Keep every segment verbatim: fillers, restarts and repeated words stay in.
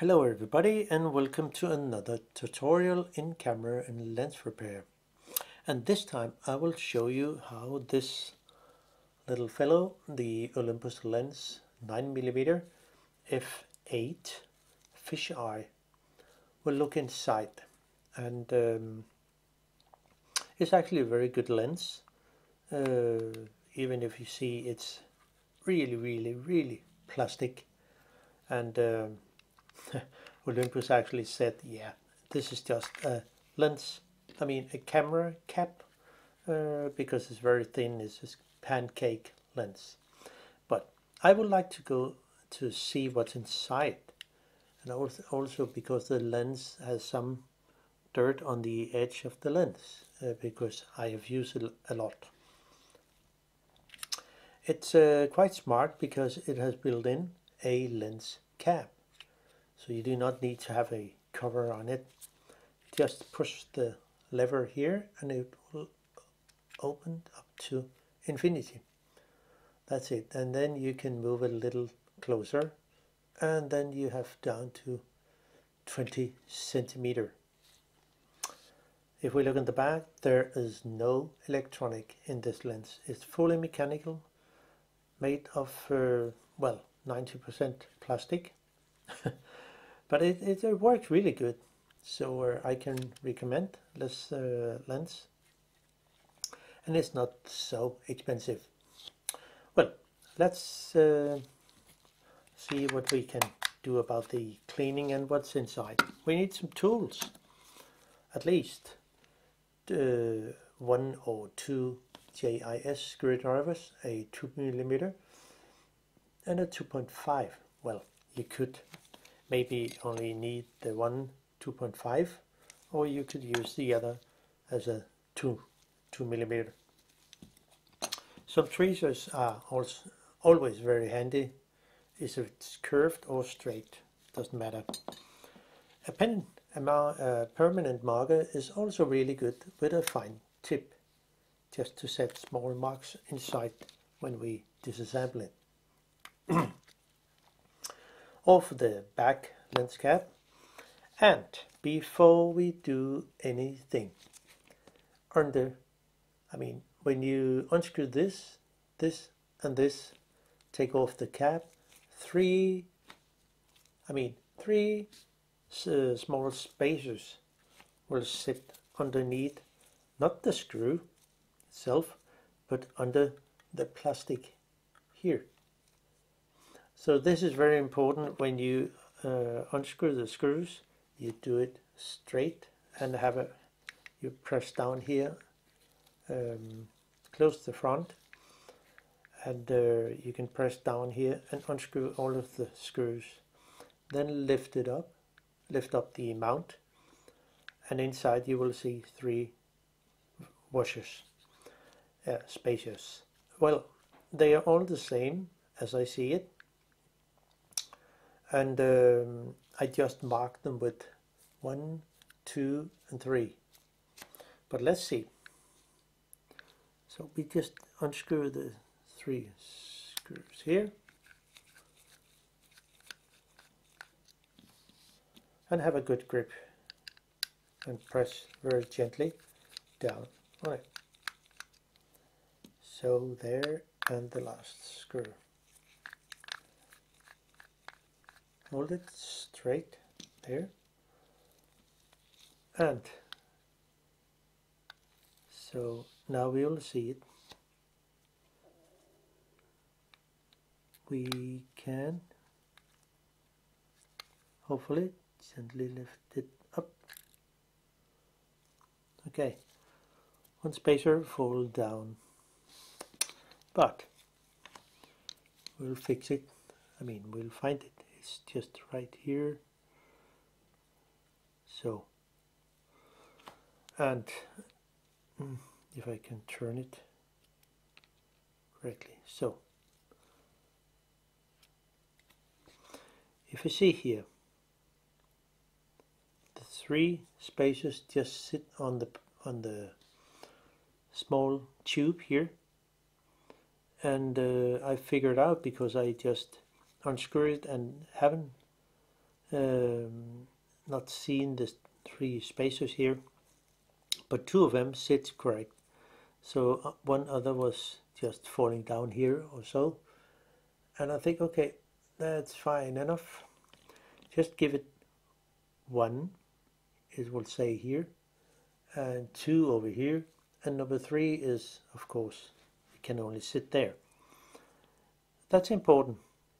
Hello everybody, and welcome to another tutorial in camera and lens repair. And this time I will show you how this little fellow, the Olympus lens nine millimeter f eight fisheye, will look inside. And um, it's actually a very good lens, uh, even if you see it's really really really plastic. And um, Olympus actually said, yeah, this is just a lens, I mean a camera cap, uh, because it's very thin, it's just pancake lens. But I would like to go to see what's inside, and also because the lens has some dirt on the edge of the lens, uh, because I have used it a lot. It's uh, quite smart because it has built in a lens cap. So you do not need to have a cover on it. Just push the lever here and it will open up to infinity. That's it. And then you can move a little closer, and then you have down to twenty centimeter. If we look in the back, there is no electronic in this lens. It's fully mechanical, made of, uh, well, ninety percent plastic. But it, it, it worked really good, so uh, I can recommend this uh, lens, and it's not so expensive. Well, let's uh, see what we can do about the cleaning and what's inside. We need some tools, at least uh, one or two J I S screwdrivers, a two millimeter and a two point five. Well, you could maybe only need the one two point five, or you could use the other as a two two millimeter. Some tweezers are also always very handy, if it's curved or straight, doesn't matter. A pen, a, mar a permanent marker is also really good with a fine tip, just to set small marks inside when we disassemble it. Of the back lens cap. And before we do anything, under, I mean, when you unscrew this, this and this, take off the cap, three, I mean, three uh, small spacers will sit underneath, not the screw itself, but under the plastic here. So this is very important. When you uh, unscrew the screws, you do it straight and have a, you press down here, um, close the front, and uh, you can press down here and unscrew all of the screws. Then lift it up, lift up the mount, and inside you will see three washers, uh, spacers. Well, they are all the same as I see it. And um, I just marked them with one, two, and three. But let's see. So we just unscrew the three screws here, and have a good grip, and press very gently down on it. So there, and the last screw. Hold it straight there, and so now we will see it. We can hopefully gently lift it up. Okay, one spacer fold down, but we'll fix it. I mean, we'll find it. It's just right here. So, and if I can turn it correctly, so if you see here, the three spacers just sit on the on the small tube here, and uh, I figured out because I just unscrew it and haven't um, not seen the three spacers here, but two of them sit correct. So one other was just falling down here or so, and I think, okay, that's fine enough. Just give it one, it will say here, and two over here, and number three is, of course, it can only sit there. That's important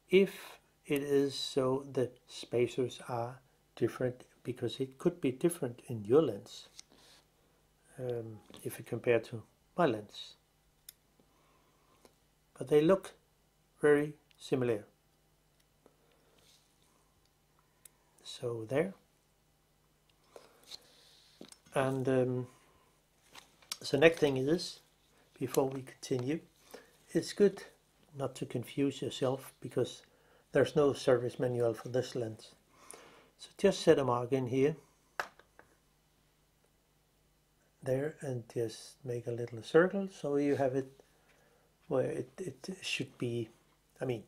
if it is so the spacers are different, because it could be different in your lens um, if you compare to my lens. But they look very similar. So there. And um, so next thing is, before we continue, it's good not to confuse yourself, because there's no service manual for this lens. So just set a mark in here, there, and just make a little circle so you have it where it, it should be, I mean,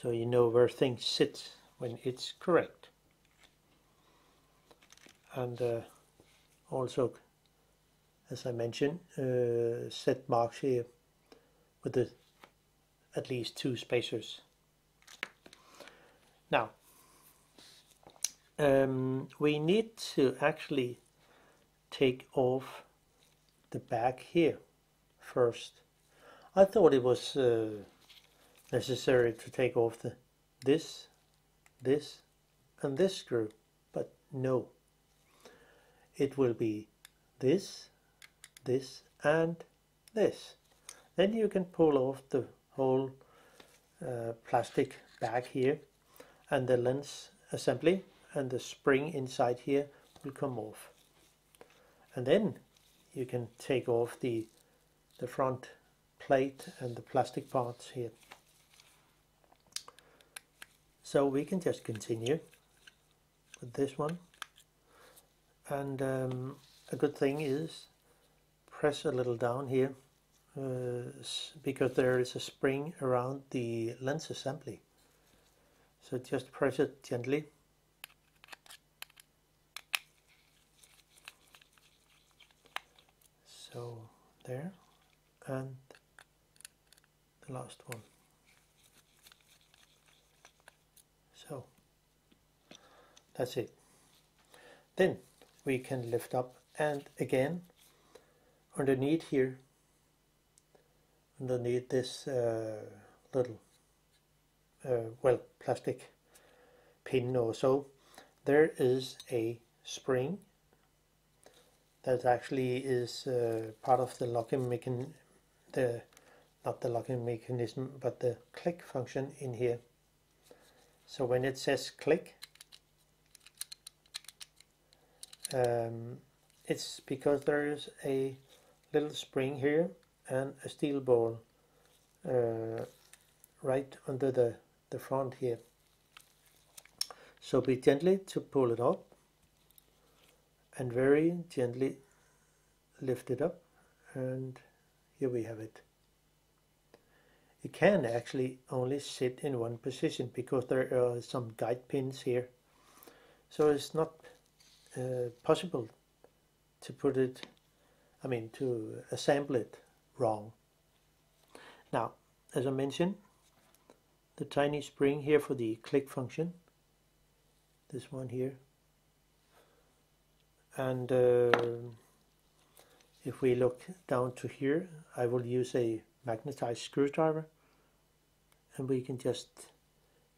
so you know where things sit when it's correct. And uh, also, as I mentioned, uh, set marks here with the at least two spacers. Now, um, we need to actually take off the back here first. I thought it was uh, necessary to take off the this, this, and this screw, but no. It will be this, this, and this. Then you can pull off the whole uh, plastic back here, and the lens assembly and the spring inside here will come off. And then you can take off the, the front plate and the plastic parts here. So we can just continue with this one. And um, a good thing is, press a little down here, Uh, because there is a spring around the lens assembly, so just press it gently, so there, and the last one, so that's it. Then we can lift up, and again underneath here, underneath this uh, little uh, well plastic pin or so, there is a spring that actually is uh, part of the locking mechanism, the not the locking mechanism but the click function in here. So when it says click, um, it's because there is a little spring here and a steel ball uh, right under the, the front here. So be gently to pull it up, and very gently lift it up, and here we have it. It can actually only sit in one position because there are some guide pins here, so it's not uh, possible to put it, I mean to assemble it wrong. Now, as I mentioned, the tiny spring here for the click function, this one here, and uh, if we look down to here, I will use a magnetized screwdriver, and we can just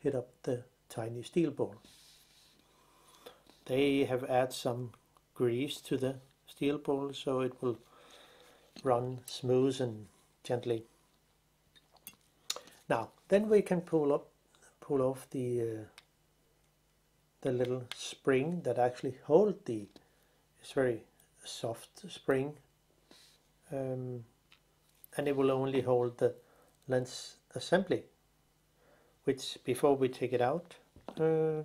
hit up the tiny steel ball. They have added some grease to the steel ball, so it will run smooth and gently. Now then we can pull up, pull off the uh, the little spring that actually holds the. It's very soft spring, um, and it will only hold the lens assembly. Which before we take it out, uh,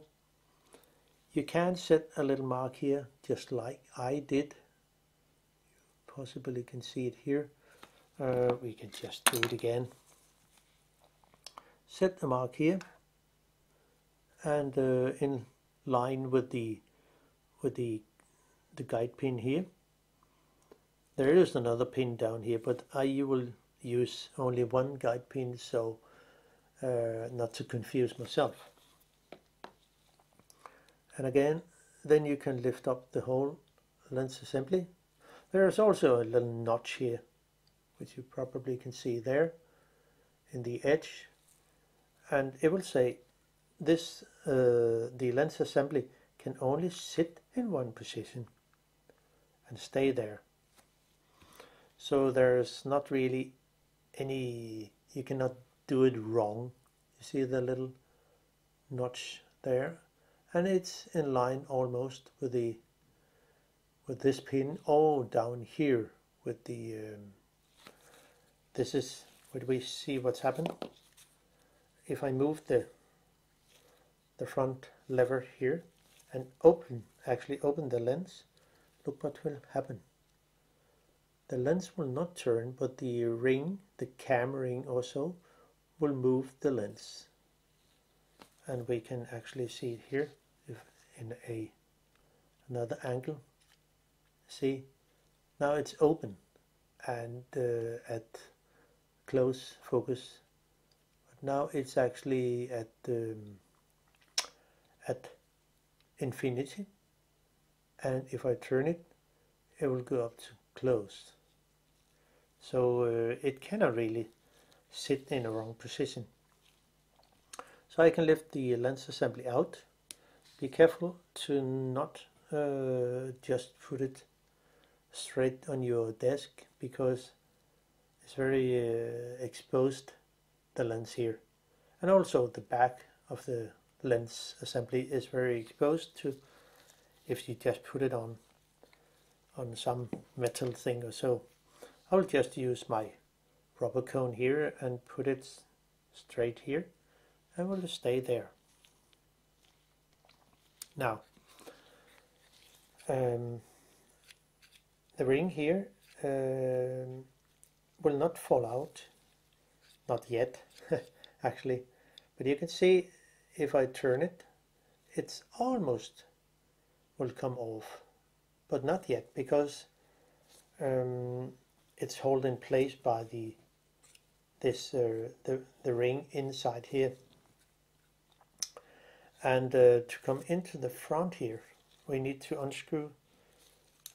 you can set a little mark here, just like I did. Possibly you can see it here. Uh, we can just do it again. Set the mark here and uh, in line with the with the the guide pin here. There is another pin down here, but I will use only one guide pin, so uh, not to confuse myself. And again, then you can lift up the whole lens assembly. There is also a little notch here, which you probably can see there in the edge, and it will say this uh, the lens assembly can only sit in one position and stay there. So there's not really any, you cannot do it wrong. You see the little notch there, and it's in line almost with the with this pin. Oh, down here with the um, this is what we see what's happened. If I move the the front lever here and open actually open the lens, look what will happen. The lens will not turn, but the ring, the cam ring also, will move the lens. And we can actually see it here, if in a another angle. See, now it's open, and uh, at close focus. But now it's actually at um, at infinity, and if I turn it, it will go up to close. So uh, it cannot really sit in a wrong position. So I can lift the lens assembly out. Be careful to not uh, just put it straight on your desk, because it's very uh, exposed, the lens here. And also the back of the lens assembly is very exposed to if you just put it on on some metal thing or so. I'll just use my rubber cone here and put it straight here, and will stay there. Now um, the ring here um, will not fall out, not yet actually, but you can see if I turn it, it's almost will come off, but not yet, because um, it's held in place by the this uh, the, the ring inside here. And uh, to come into the front here, we need to unscrew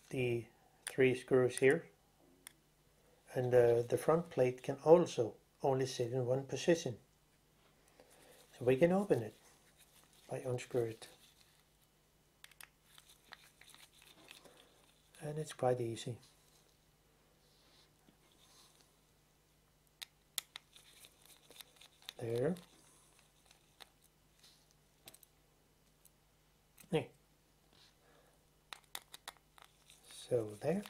the three screws here, and uh, the front plate can also only sit in one position. So we can open it by unscrewing it, and it's quite easy. There. So there,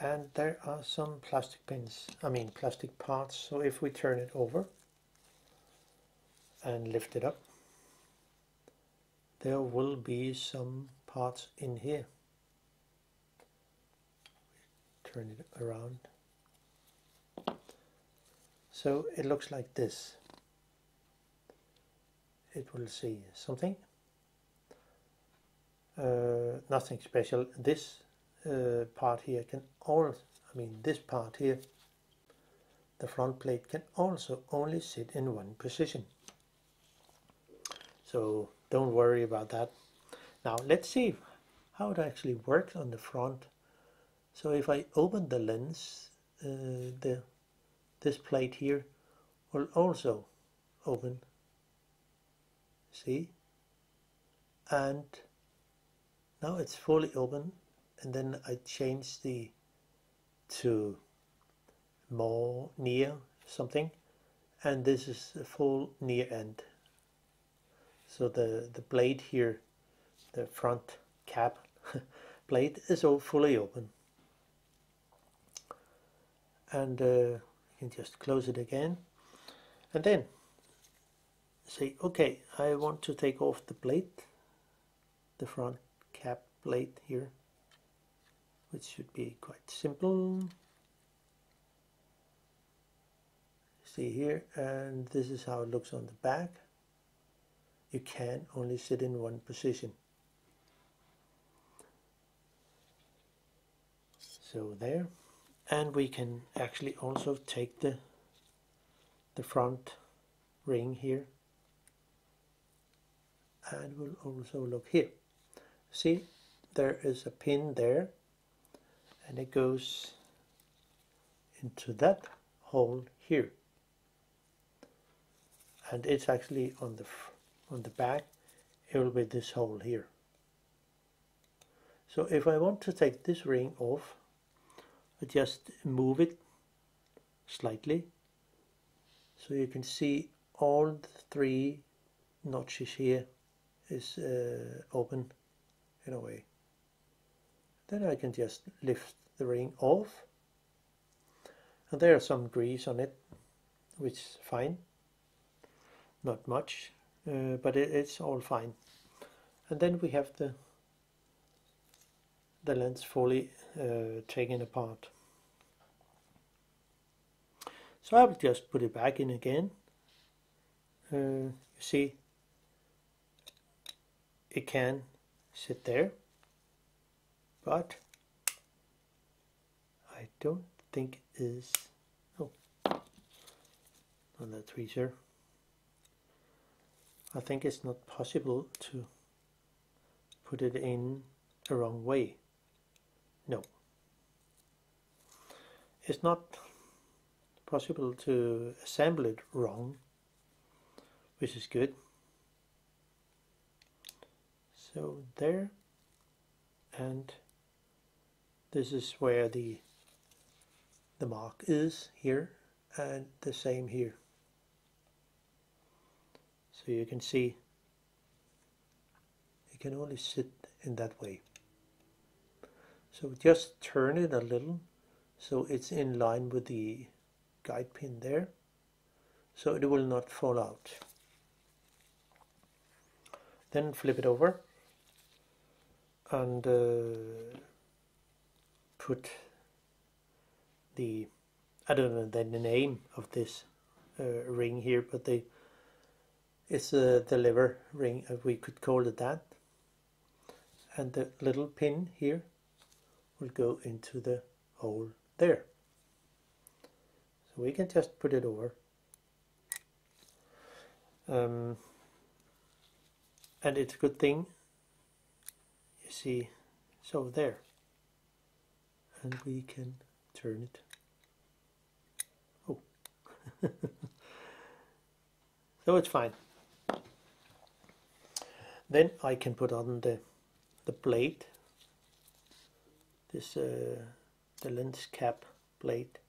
and there are some plastic pins, I mean plastic parts, so if we turn it over and lift it up, there will be some parts in here. Turn it around, so it looks like this. It will see something. Uh, nothing special. This uh, part here can all, I mean this part here, the front plate can also only sit in one position. So don't worry about that. Now let's see how it actually works on the front. So if I open the lens, uh, the this plate here will also open. See? And now it's fully open, and then I change the to more near something, and this is the full near end. So the, the blade here, the front cap blade, is all fully open. And uh, you can just close it again, and then say, okay, I want to take off the blade, the front cap plate here, which should be quite simple. See here, and this is how it looks on the back. you can only sit in one position. So there, and we can actually also take the the front ring here, and we'll also look here. See, there is a pin there, and it goes into that hole here, and it's actually on the on the back. It will be this hole here. So if I want to take this ring off, I just move it slightly, so you can see all three notches here is uh, open in a way. Then I can just lift the ring off, and there are some grease on it, which is fine, not much, uh, but it, it's all fine. And then we have the the lens fully uh, taken apart. So I will just put it back in again. Uh, you see, it can sit there, but I don't think it is. Oh, on that tweezer. I think it's not possible to put it in the wrong way. No, it's not possible to assemble it wrong, which is good. So there, and this is where the the mark is here, and the same here. So you can see it can only sit in that way. So just turn it a little so it's in line with the guide pin there, so it will not fall out. Then flip it over and uh, put the, I don't know the name of this uh, ring here, but the, it's uh, the lever ring, if we could call it that. And the little pin here will go into the hole there. So we can just put it over. Um, and it's a good thing, you see, so there. And we can turn it. Oh, so it's fine. Then I can put on the the blade, this uh, the lens cap blade,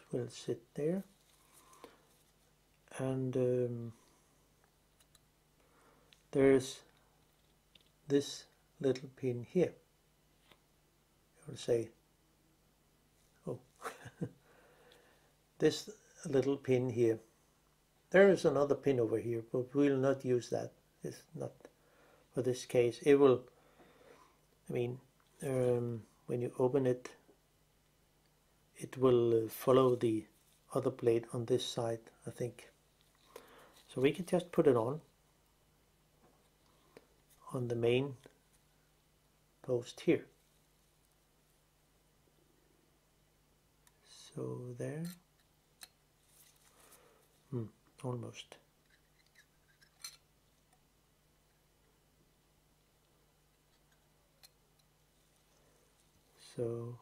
which will sit there, and um, there's this little pin here. I will say, oh, this little pin here. There is another pin over here, but we'll not use that. It's not for this case. It will, I mean, um, when you open it, it will follow the other blade on this side, I think. So we can just put it on, on the main post here. So there. Hmm. Almost. So,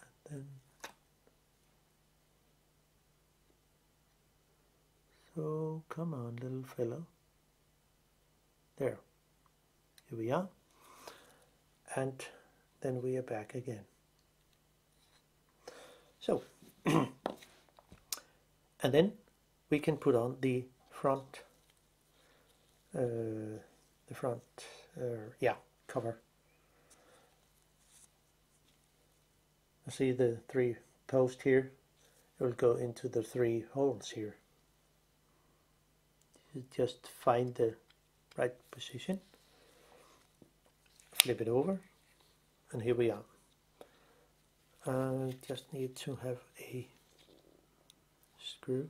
and then, so come on, little fellow. There, here we are, and then we are back again. So, and then we can put on the front, uh, the front, uh, yeah, cover. I see the three posts here. It will go into the three holes here. You just find the right position, flip it over, and here we are. I just need to have a screw.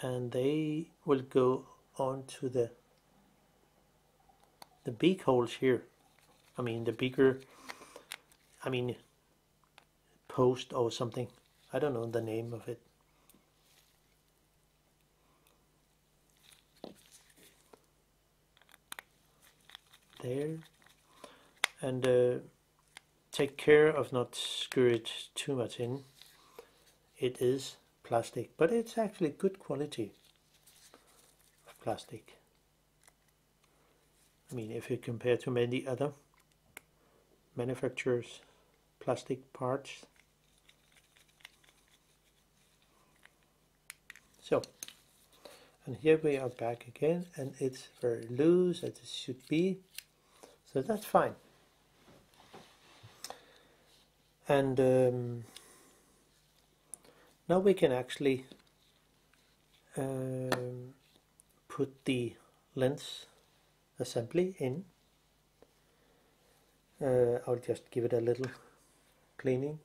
And they will go onto the the beak holes here. I mean the beaker, I mean post or something. I don't know the name of it. There, and uh, take care of not screw it too much in. It is plastic, but it's actually good quality of plastic. I mean, if you compare to many other manufacturers' plastic parts. So, and here we are back again, and it's very loose as it should be, so that's fine. And um, now we can actually um, put the lens assembly in. Uh, I'll just give it a little cleaning.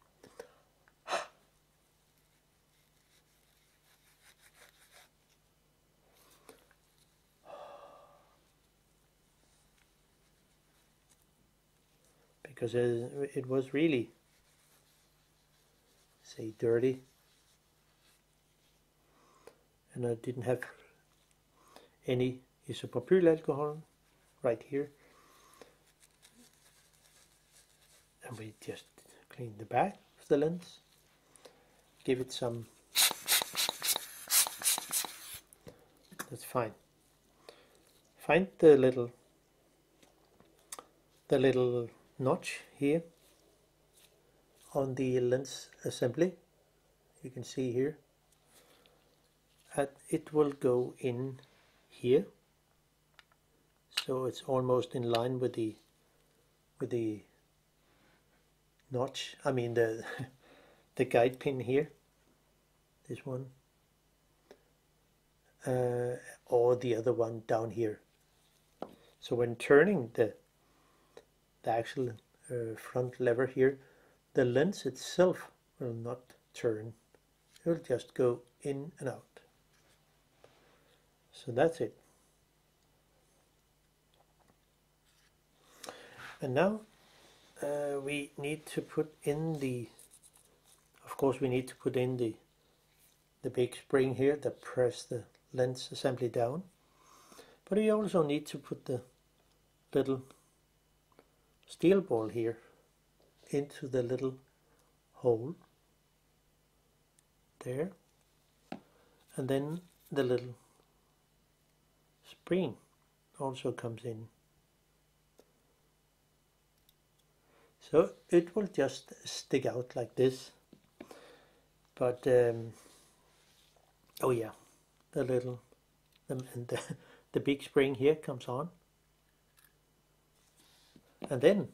Because it was really, say, dirty. And I didn't have any isopropyl alcohol right here. And we just cleaned the back of the lens, give it some. That's fine. Find the little, the little notch here on the lens assembly. You can see here. And it will go in here, so it's almost in line with the with the notch. I mean the the guide pin here, this one, uh, or the other one down here. So when turning the the actual uh, front lever here, the lens itself will not turn. It will just go in and out. So that's it. And now uh, we need to put in the, of course we need to put in the the big spring here that press the lens assembly down, but we also need to put the little steel ball here into the little hole there, and then the little spring also comes in. So it will just stick out like this, but um, oh yeah, the little the, the, the big spring here comes on, and then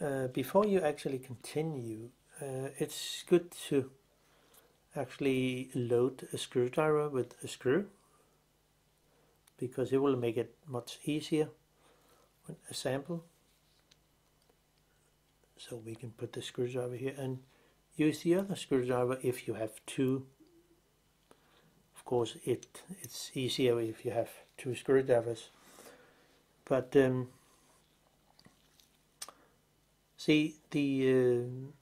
uh, before you actually continue, uh, it's good to actually load a screwdriver with a screw, because it will make it much easier when assemble. So we can put the screwdriver here and use the other screwdriver if you have two. Of course, it it's easier if you have two screwdrivers. But um, see the uh,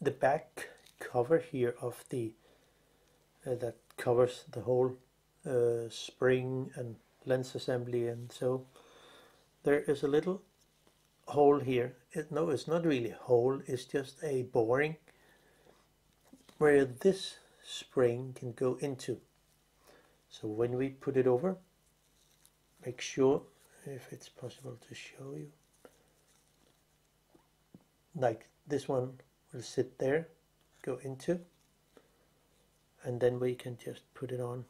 the back cover here of the uh, that covers the whole Uh, spring and lens assembly, and so there is a little hole here. It, no, it's not really a hole, it's just a boring where this spring can go into. So when we put it over, make sure, if it's possible to show you, like this one will sit there, go into, and then we can just put it on.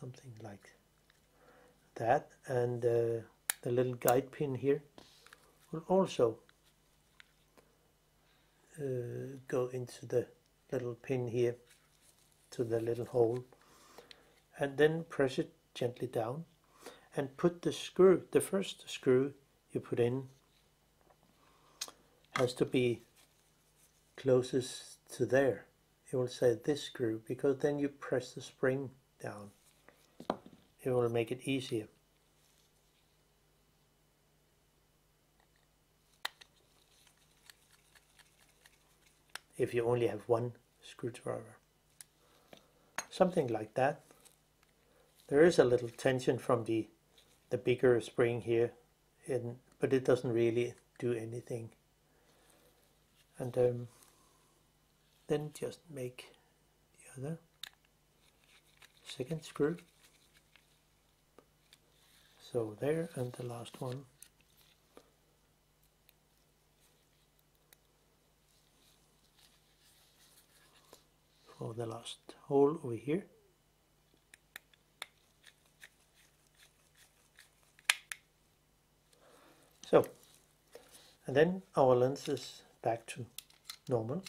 Something like that, and uh, the little guide pin here will also uh, go into the little pin here, to the little hole, and then press it gently down and put the screw, the first screw, you put in has to be closest to there. It will say this screw, because then you press the spring down. It will make it easier. If you only have one screwdriver. Something like that. There is a little tension from the, the bigger spring here, in, but it doesn't really do anything. And um, then just make the other second screw. So there, and the last one. Or the last hole over here. So, and then our lens is back to normal.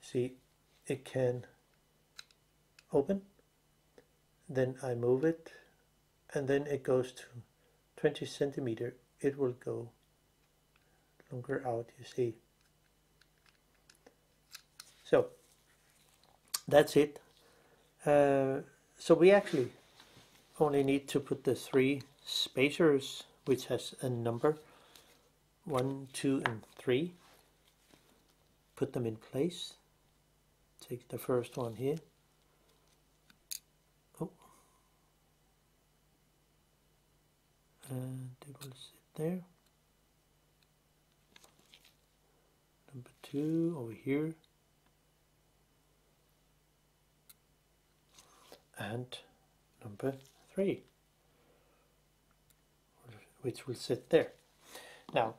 See, it can open, then I move it, and then it goes to twenty centimeter. It will go longer out, you see. So that's it. Uh, so we actually only need to put the three spacers, which has a number, one, two, and three. Put them in place. Take the first one here. Oh, and it will sit there. Number two over here. And number three, which will sit there. Now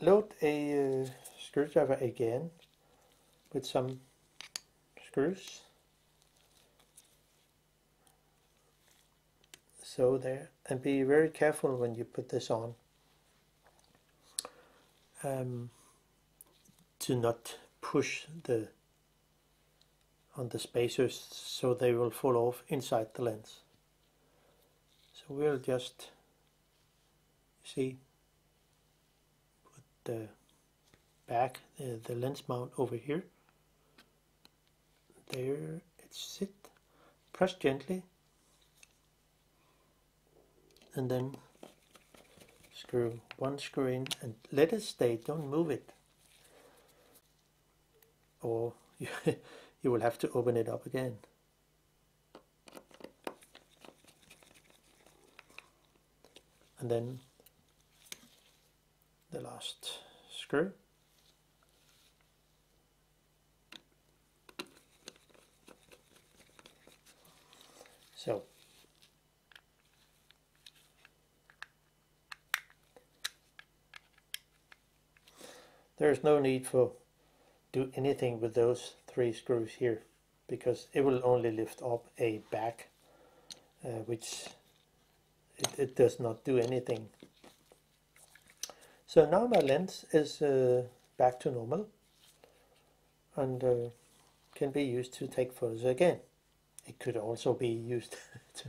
load a uh, screwdriver again with some screws. So there, and be very careful when you put this on um, to not push the on the spacers, so they will fall off inside the lens. So we'll just see, put the back, the, the lens mount over here. There it sits. Press gently and then screw one screw in and let it stay, don't move it. Or you you will have to open it up again. And then the last screw. So there is no need for do anything with those three screws here, because it will only lift up a back, uh, which it, it does not do anything. So now my lens is uh, back to normal and uh, can be used to take photos again. It could also be used to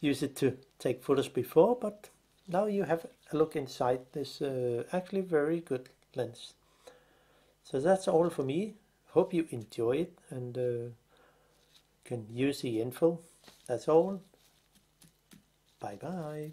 use it to take photos before, but now you have a look inside this uh, actually very good lens. So that's all for me. Hope you enjoy it and uh, can use the info. That's all. Bye bye.